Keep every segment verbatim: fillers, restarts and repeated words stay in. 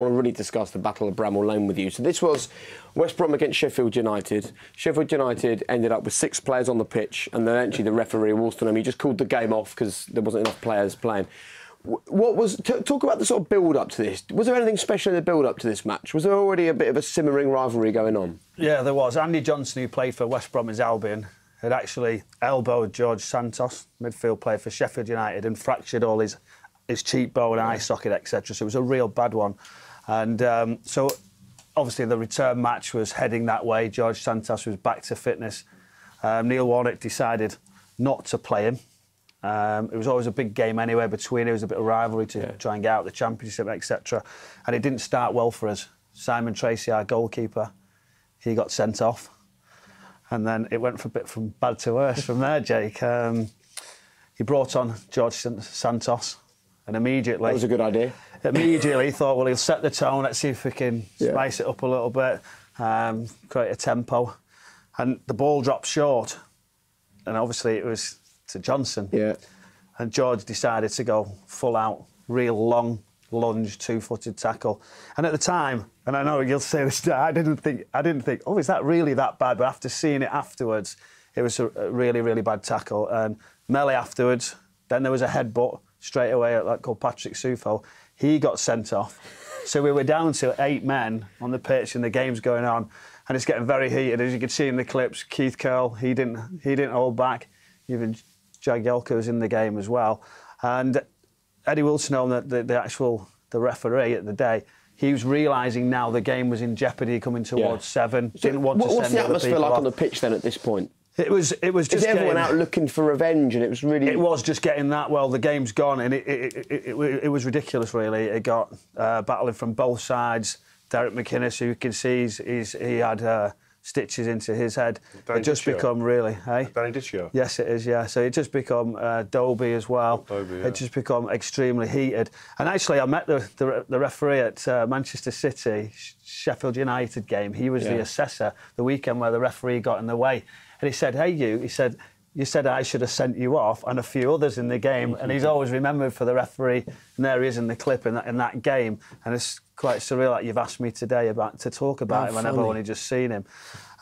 I want to really discuss the Battle of Bramall Lane with you. So this was West Brom against Sheffield United. Sheffield United ended up with six players on the pitch, and then actually the referee, Wostonham, he just called the game off because there wasn't enough players playing. What was t talk about the sort of build-up to this? Was there anything special in the build-up to this match? Was there already a bit of a simmering rivalry going on? Yeah, there was. Andy Johnson, who played for West Bromwich Albion, had actually elbowed Georges Santos, midfield player for Sheffield United, and fractured all his his cheekbone, eye socket, et cetera. So it was a real bad one. And um, so, obviously, the return match was heading that way. Georges Santos was back to fitness. Um, Neil Warnock decided not to play him. Um, it was always a big game anyway between. It was a bit of rivalry to yeah. try and get out the championship, et cetera. And it didn't start well for us. Simon Tracy, our goalkeeper, he got sent off. And then it went for a bit from bad to worse from there, Jake. Um, he brought on Georges Santos. And immediately... That was a good idea. Immediately he thought, well, he'll set the tone. Let's see if we can yeah. spice it up a little bit, um, create a tempo. And the ball dropped short. And obviously it was to Johnson. Yeah. And George decided to go full out, real long lunge, two-footed tackle. And at the time, and I know you'll say this, I didn't think, I didn't think, oh, is that really that bad? But after seeing it afterwards, it was a really, really bad tackle. And melee afterwards, then there was a headbutt. Straight away at that called Patrick Sufo, he got sent off. So we were down to eight men on the pitch, and the game's going on, and it's getting very heated. As you can see in the clips, Keith Curl, he didn't he didn't hold back. Even Jagielka was in the game as well, and Eddie Wilson, the, the, the actual the referee at the day, he was realising now the game was in jeopardy, coming towards yeah. seven. So didn't want what, to send what's the atmosphere like off. On the pitch then at this point? It was. It was just. Is everyone getting, out looking for revenge, and it was really. It was just getting that. Well, the game's gone, and it it it, it, it, it was ridiculous. Really, it got uh, battling from both sides. Derek McInnes, who you can see, he's, he's, he had uh, stitches into his head. Danny it just Diccio. become really. Hey. Danny Diccio. Yes, it is. Yeah. So it just become uh, Dolby as well. Dolby, yeah. It just become extremely heated. And actually, I met the the, the referee at uh, Manchester City Sheffield United game. He was yeah. the assessor the weekend where the referee got in the way. And he said, hey, you, he said, you said I should have sent you off, and a few others in the game. And he's always remembered for the referee. And there he is in the clip in that, in that game. And it's quite surreal that you've asked me today about to talk about oh, him, and I've only just seen him.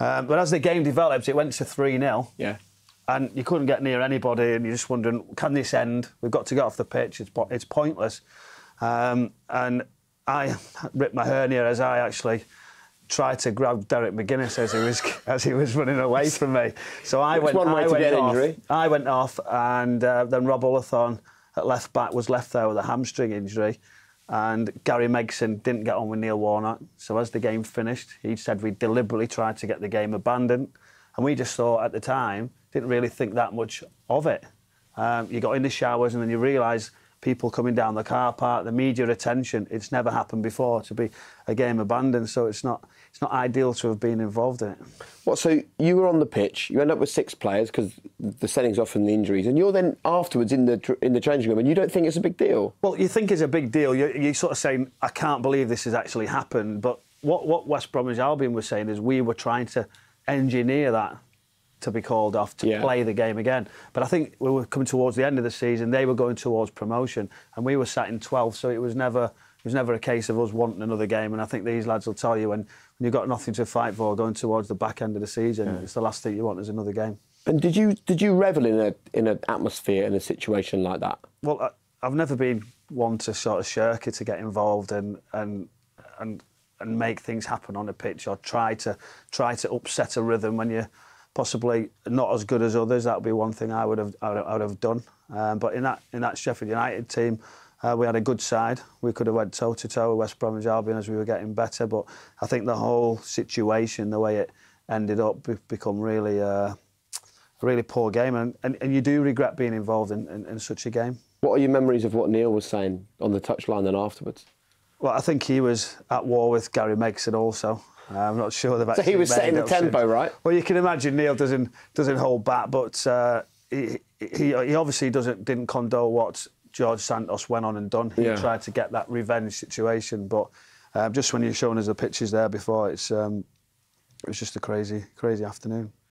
Um, but as the game developed, it went to three nil. Yeah. And you couldn't get near anybody, and you're just wondering, can this end? We've got to get off the pitch. It's, it's pointless. Um, and I ripped my hernia as I actually... tried to grab Derek McGuinness as he was as he was running away from me. So I went. One way I went to get off. Injury. I went off, and uh, then Rob Ollathorne at left back was left there with a hamstring injury, and Gary Megson didn't get on with Neil Warnock. So as the game finished, he said we deliberately tried to get the game abandoned, and we just thought at the time didn't really think that much of it. Um, you got in the showers, and then you realise. People coming down the car park, the media attention, it's never happened before to be a game abandoned, so it's not it's not ideal to have been involved in it. Well, so you were on the pitch, you end up with six players because the setting's off from the injuries, and you're then afterwards in the in the changing room, and you don't think it's a big deal? Well, you think it's a big deal. You're, you're sort of saying, I can't believe this has actually happened, but what, what West Bromwich Albion was saying is we were trying to engineer that to be called off, to yeah. play the game again. But I think we were coming towards the end of the season, they were going towards promotion, and we were sat in twelfth, so it was never it was never a case of us wanting another game. And I think these lads will tell you, when, when you've got nothing to fight for going towards the back end of the season, yeah. it's the last thing you want is another game. And did you did you revel in a in an atmosphere, in a situation like that? Well, I, I've never been one to sort of shirk it, to get involved and and and and make things happen on the pitch, or try to try to upset a rhythm when you. Possibly not as good as others. That would be one thing I would have I would have done. Um, but in that in that Sheffield United team, uh, we had a good side. We could have went toe to toe with West Bromwich Albion as we were getting better. But I think the whole situation, the way it ended up, become really uh, a really poor game. And, and and you do regret being involved in, in in such a game. What are your memories of what Neil was saying on the touchline and afterwards? Well, I think he was at war with Gary Megson also. I'm not sure they've actually. So he was setting the tempo, since. Right? Well, you can imagine Neil doesn't doesn't hold back, but uh, he, he he obviously doesn't didn't condole what Georges Santos went on and done. He yeah. tried to get that revenge situation, but um, just when you're showing us the pictures there before, it's um, it was just a crazy crazy afternoon.